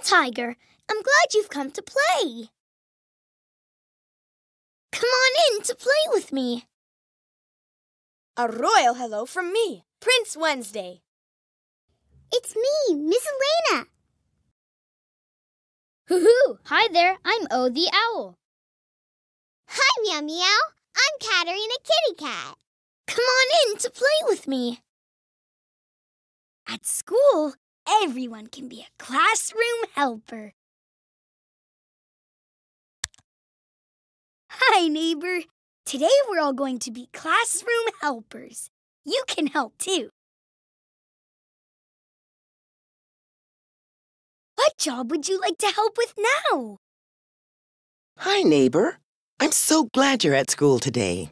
Well, Tiger, I'm glad you've come to play. Come on in to play with me. A royal hello from me, Prince Wednesday. It's me, Miss Elena. Hoo-hoo! Hi there, I'm O the Owl. Hi, Meow Meow. I'm Katerina Kitty Cat. Come on in to play with me. At school, everyone can be a classroom helper. Hi, neighbor. Today we're all going to be classroom helpers. You can help, too. What job would you like to help with now? Hi, neighbor. I'm so glad you're at school today.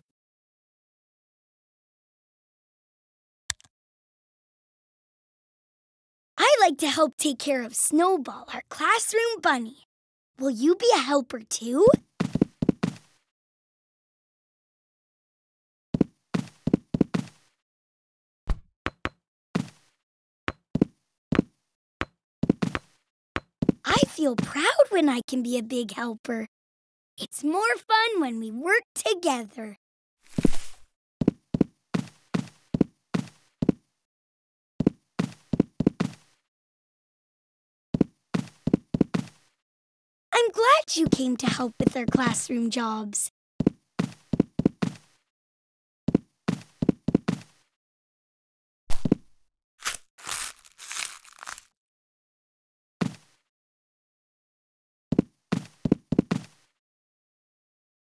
I like to help take care of Snowball, our classroom bunny. Will you be a helper too? I feel proud when I can be a big helper. It's more fun when we work together. I'm glad you came to help with our classroom jobs.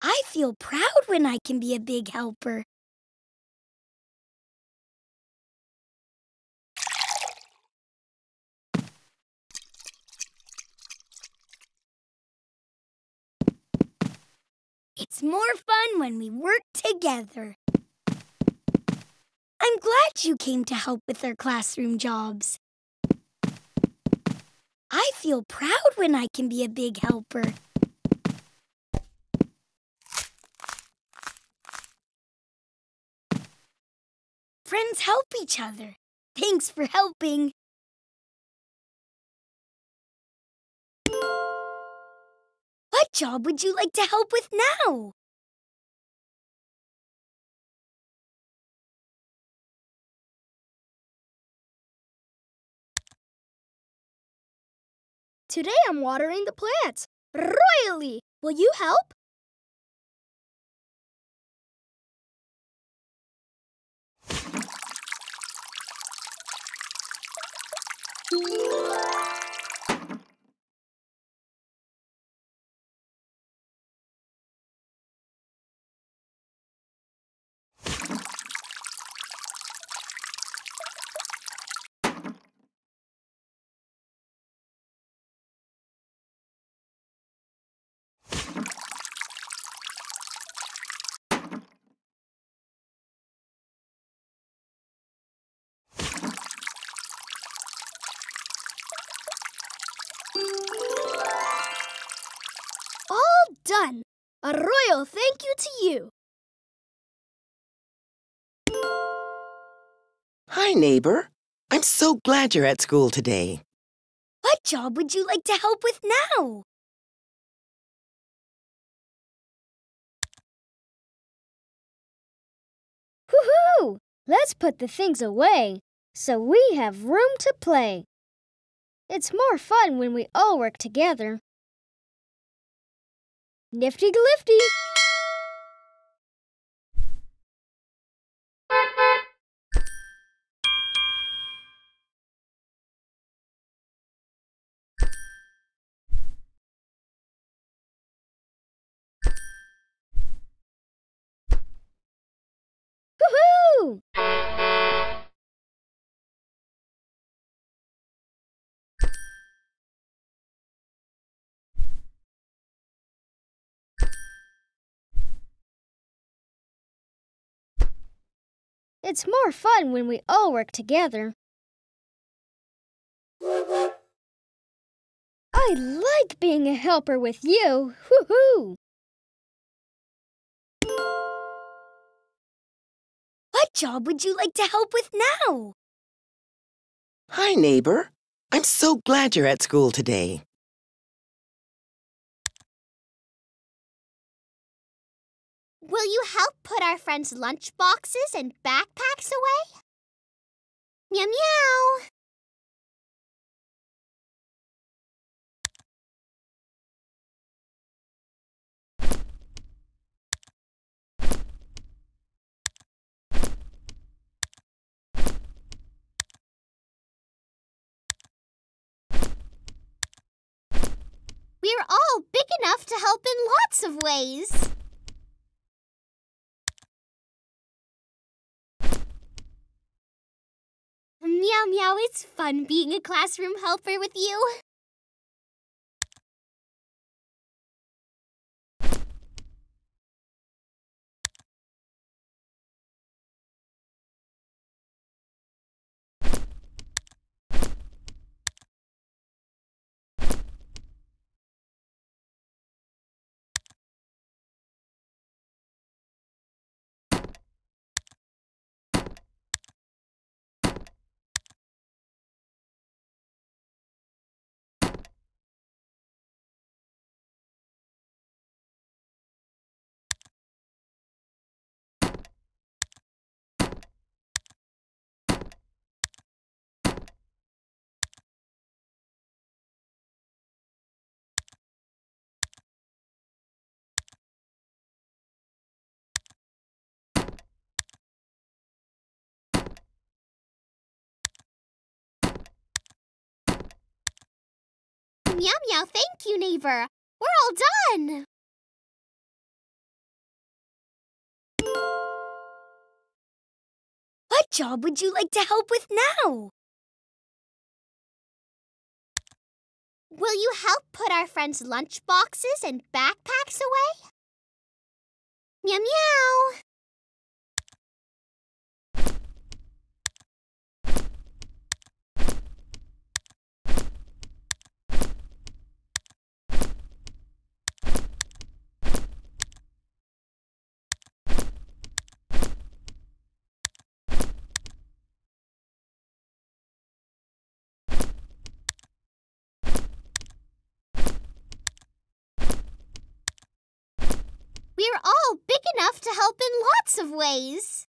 I feel proud when I can be a big helper. It's more fun when we work together. I'm glad you came to help with our classroom jobs. I feel proud when I can be a big helper. Friends help each other. Thanks for helping. What job would you like to help with now? Today I'm watering the plants. Royally! Will you help? Done. A royal thank you to you. Hi, neighbor. I'm so glad you're at school today. What job would you like to help with now? Woohoo! Let's put the things away so we have room to play. It's more fun when we all work together. Nifty glifty! Woohoo! It's more fun when we all work together. I like being a helper with you. Hoo-hoo! What job would you like to help with now? Hi, neighbor. I'm so glad you're at school today. Will you help put our friends' lunchboxes and backpacks away? Meow meow! We're all big enough to help in lots of ways. Meow meow, it's fun being a classroom helper with you. Meow meow, thank you, neighbor. We're all done. What job would you like to help with now? Will you help put our friends' lunchboxes and backpacks away? Meow meow. We're all big enough to help in lots of ways.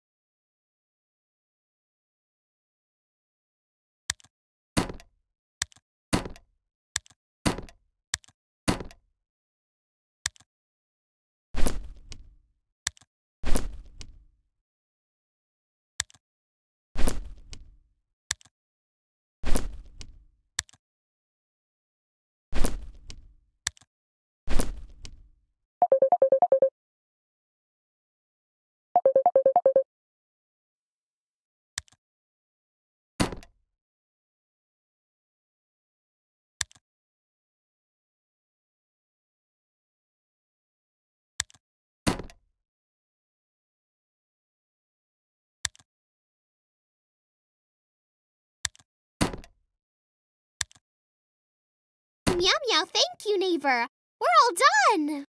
Meow meow, thank you, neighbor. We're all done.